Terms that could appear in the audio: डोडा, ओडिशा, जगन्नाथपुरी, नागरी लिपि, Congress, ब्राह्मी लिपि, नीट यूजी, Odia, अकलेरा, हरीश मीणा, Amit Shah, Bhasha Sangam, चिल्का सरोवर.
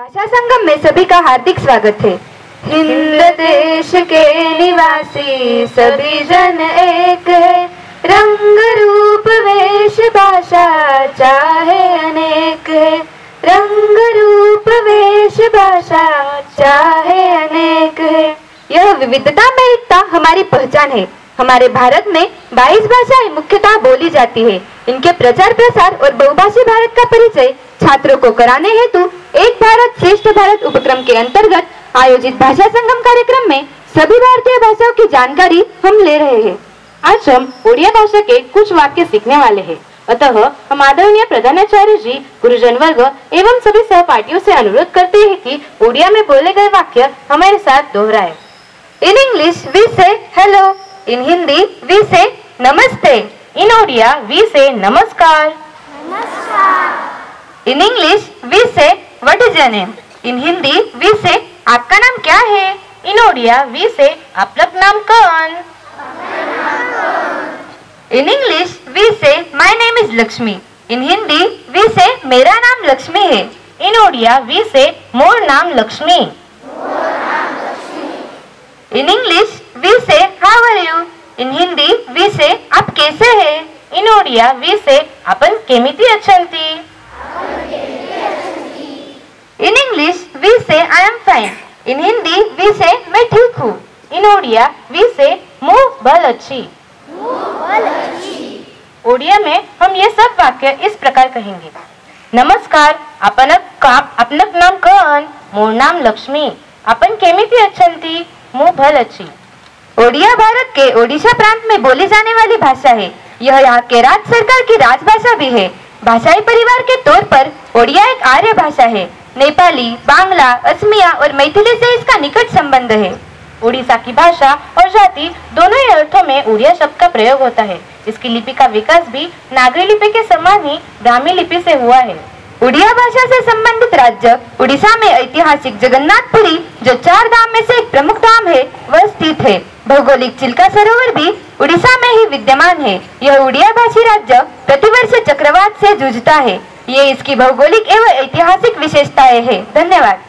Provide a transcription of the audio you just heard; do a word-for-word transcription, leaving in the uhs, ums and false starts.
भाषा संगम में सभी का हार्दिक स्वागत है। हिंद देश के निवासी सभी जन एक है, रंग रूप वेश भाषा चाहे अनेक है, रंग रूप वेश भाषा चाहे अनेक है। यह विविधता में एकता हमारी पहचान है। हमारे भारत में बाईस भाषाएं मुख्यतः बोली जाती है। इनके प्रचार प्रसार और बहुभाषी भारत का परिचय छात्रों को कराने हेतु एक भारत श्रेष्ठ भारत उपक्रम के अंतर्गत आयोजित भाषा संगम कार्यक्रम में सभी भारतीय भाषाओं की जानकारी हम ले रहे हैं। आज हम ओडिया भाषा के कुछ वाक्य सीखने वाले हैं। अतः हम आदरणीय प्रधानाचार्य जी, गुरुजन वर्ग एवं सभी सहपाठियों से अनुरोध करते हैं कि ओडिया में बोले गए वाक्य हमारे साथ दोहराएं। In English we say hello, in Hindi we say नमस्ते, इन ओडिया वी से नमस्कार। In English we say what is your name, in Hindi we say आपका नाम क्या है, इन ओडिया वी से आप लोग नाम कौन। In English we say my name is Lakshmi, in Hindi we say मेरा नाम लक्ष्मी है, इन ओडिया वी से मोर नाम Lakshmi. In English we say how are you, in Hindi we say आप कैसे है, इन ओडिया वी से आपन केमिति अच्छंती। इन English we say I am fine, in Hindi we say मैं ठीक हूँ, इन ओडिया वी से मुँह बल अच्छी। ओडिया में हम ये सब वाक्य इस प्रकार कहेंगे। नमस्कार, अपन अपना नाम कौन, मोर नाम लक्ष्मी, अपन केमिति अच्छंती, मुँह बल अच्छी। ओडिया भारत के ओडिशा प्रांत में बोली जाने वाली भाषा है। यह यहाँ के राज्य सरकार की राजभाषा भी है। भाषाई परिवार के तौर पर ओडिया एक आर्य भाषा है। नेपाली, बांग्ला, असमिया और मैथिली से इसका निकट संबंध है। ओडिशा की भाषा और जाति दोनों ही अर्थों में ओडिया शब्द का प्रयोग होता है। इसकी लिपि का विकास भी नागरी लिपि के समान ही ब्राह्मी लिपि से हुआ है। ओडिया भाषा से संबंधित राज्य उड़ीसा में ऐतिहासिक जगन्नाथपुरी, जो चार धाम में से एक प्रमुख धाम है, वह स्थित है। भौगोलिक चिल्का सरोवर भी उड़ीसा में ही विद्यमान है। यह उड़िया भाषी राज्य प्रतिवर्ष चक्रवात से जूझता है। ये इसकी भौगोलिक एवं ऐतिहासिक विशेषताएं हैं। धन्यवाद।